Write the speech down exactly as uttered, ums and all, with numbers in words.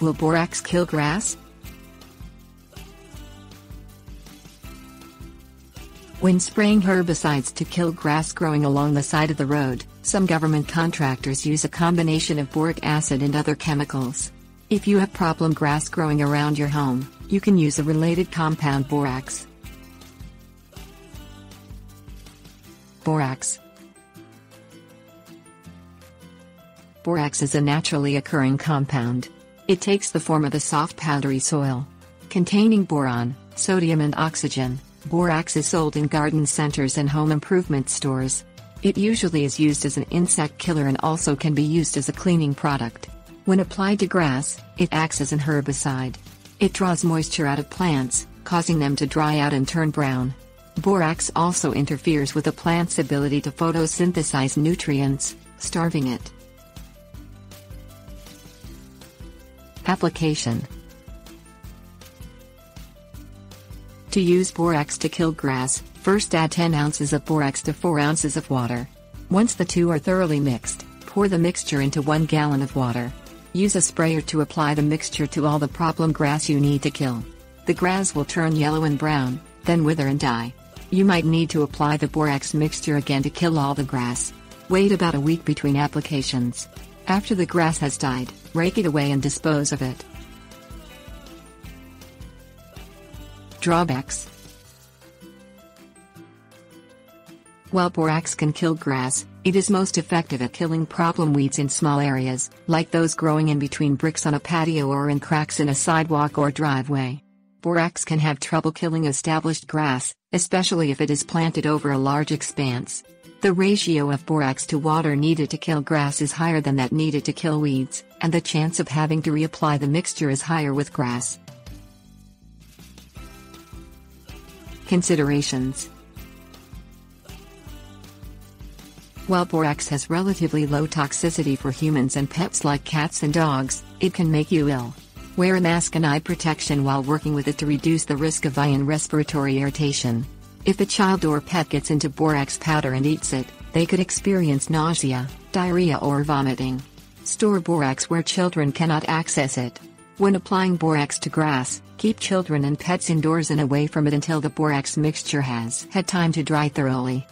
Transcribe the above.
Will borax kill grass? When spraying herbicides to kill grass growing along the side of the road, some government contractors use a combination of boric acid and other chemicals. If you have problem grass growing around your home, you can use a related compound borax. Borax. Borax is a naturally occurring compound. It takes the form of a soft powdery soil. Containing boron, sodium and oxygen, borax is sold in garden centers and home improvement stores. It usually is used as an insect killer and also can be used as a cleaning product. When applied to grass, it acts as an herbicide. It draws moisture out of plants, causing them to dry out and turn brown. Borax also interferes with a plant's ability to photosynthesize nutrients, starving it. Application. To use borax to kill grass, first add ten ounces of borax to four ounces of water. Once the two are thoroughly mixed, pour the mixture into one gallon of water. Use a sprayer to apply the mixture to all the problem grass you need to kill. The grass will turn yellow and brown, then wither and die. You might need to apply the borax mixture again to kill all the grass. Wait about a week between applications. After the grass has died, rake it away and dispose of it. Drawbacks. While borax can kill grass, it is most effective at killing problem weeds in small areas, like those growing in between bricks on a patio or in cracks in a sidewalk or driveway. Borax can have trouble killing established grass, especially if it is planted over a large expanse. The ratio of borax to water needed to kill grass is higher than that needed to kill weeds, and the chance of having to reapply the mixture is higher with grass. Considerations. While borax has relatively low toxicity for humans and pets like cats and dogs, it can make you ill. Wear a mask and eye protection while working with it to reduce the risk of eye and respiratory irritation. If a child or pet gets into borax powder and eats it, they could experience nausea, diarrhea or vomiting. Store borax where children cannot access it. When applying borax to grass, keep children and pets indoors and away from it until the borax mixture has had time to dry thoroughly.